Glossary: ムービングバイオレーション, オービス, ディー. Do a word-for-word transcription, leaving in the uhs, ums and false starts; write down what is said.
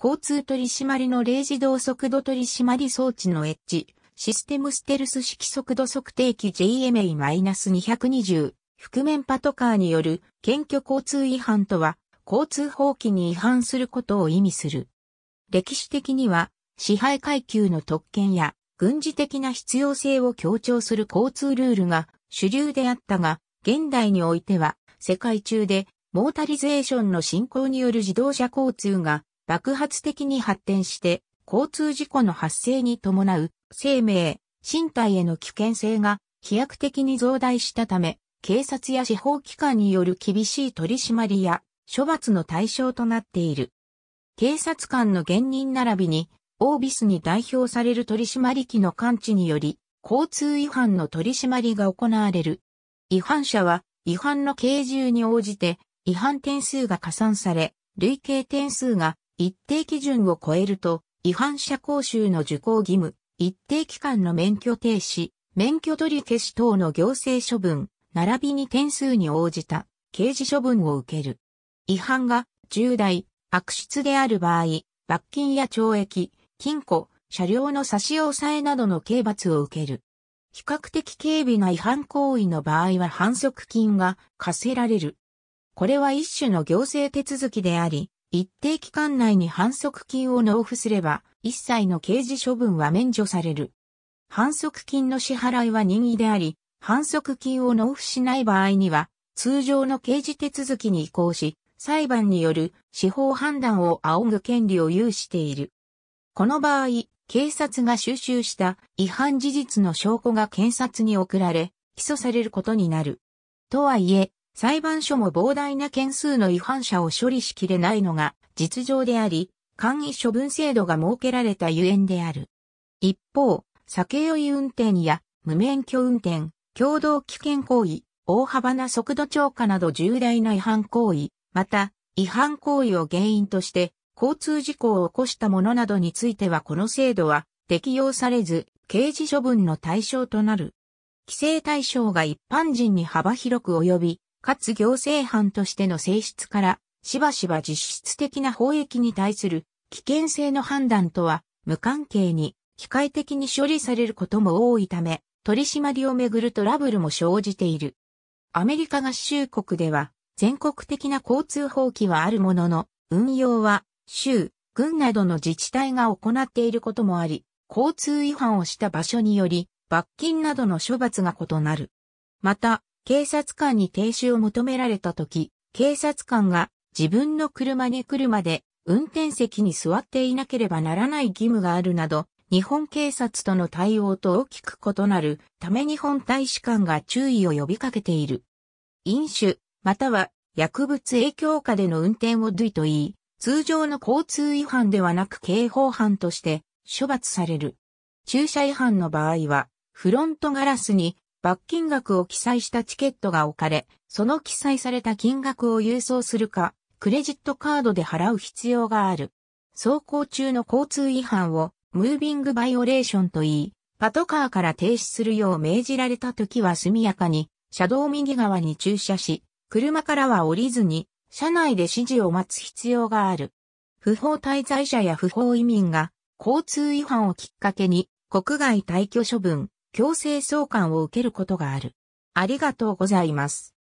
交通取締りの零自動速度取締り装置のエッジ、システムステルス式速度測定器 ジェイエムエーにひゃくにじゅう、覆面パトカーによる検挙交通違反とは、交通法規に違反することを意味する。歴史的には、支配階級の特権や軍事的な必要性を強調する交通ルールが主流であったが、現代においては、世界中でモータリゼーションの進行による自動車交通が爆発的に発展して、交通事故の発生に伴う生命、身体への危険性が飛躍的に増大したため、警察や司法機関による厳しい取り締まりや処罰の対象となっている。警察官の減任並びに、オービスに代表される取り締まり機の感知により、交通違反の取り締まりが行われる。違反者は、違反の軽重に応じて、違反点数が加算され、累計点数が一定基準を超えると、違反者講習の受講義務、一定期間の免許停止、免許取り消し等の行政処分、並びに点数に応じた刑事処分を受ける。違反が重大、悪質である場合、罰金や懲役、禁錮、車両の差し押さえなどの刑罰を受ける。比較的軽微な違反行為の場合は反則金が課せられる。これは一種の行政手続きであり、一定期間内に反則金を納付すれば、一切の刑事処分は免除される。反則金の支払いは任意であり、反則金を納付しない場合には、通常の刑事手続きに移行し、裁判による司法判断を仰ぐ権利を有している。この場合、警察が収集した違反事実の証拠が検察に送られ、起訴されることになる。とはいえ、裁判所も膨大な件数の違反者を処理しきれないのが実情であり、簡易処分制度が設けられたゆえんである。一方、酒酔い運転や無免許運転、共同危険行為、大幅な速度超過など重大な違反行為、また、違反行為を原因として、交通事故を起こした者などについてはこの制度は適用されず、刑事処分の対象となる。規制対象が一般人に幅広く及び、かつ行政犯としての性質から、しばしば実質的な法益に対する危険性の判断とは無関係に、機械的に処理されることも多いため、取り締まりをめぐるトラブルも生じている。アメリカ合衆国では、全国的な交通法規はあるものの、運用は、州、郡などの自治体が行っていることもあり、交通違反をした場所により、罰金などの処罰が異なる。また、警察官に停止を求められたとき、警察官が自分の車に来るまで運転席に座っていなければならない義務があるなど、日本警察との対応と大きく異なるため日本大使館が注意を呼びかけている。飲酒、または薬物影響下での運転をディーと言い、通常の交通違反ではなく刑法犯として処罰される。駐車違反の場合は、フロントガラスに罰金額を記載したチケットが置かれ、その記載された金額を郵送するか、クレジットカードで払う必要がある。走行中の交通違反をムービングバイオレーションと言い、パトカーから停止するよう命じられた時は速やかに車道右側に駐車し、車からは降りずに、車内で指示を待つ必要がある。不法滞在者や不法移民が交通違反をきっかけに国外退去処分、強制送還を受けることがある。ありがとうございます。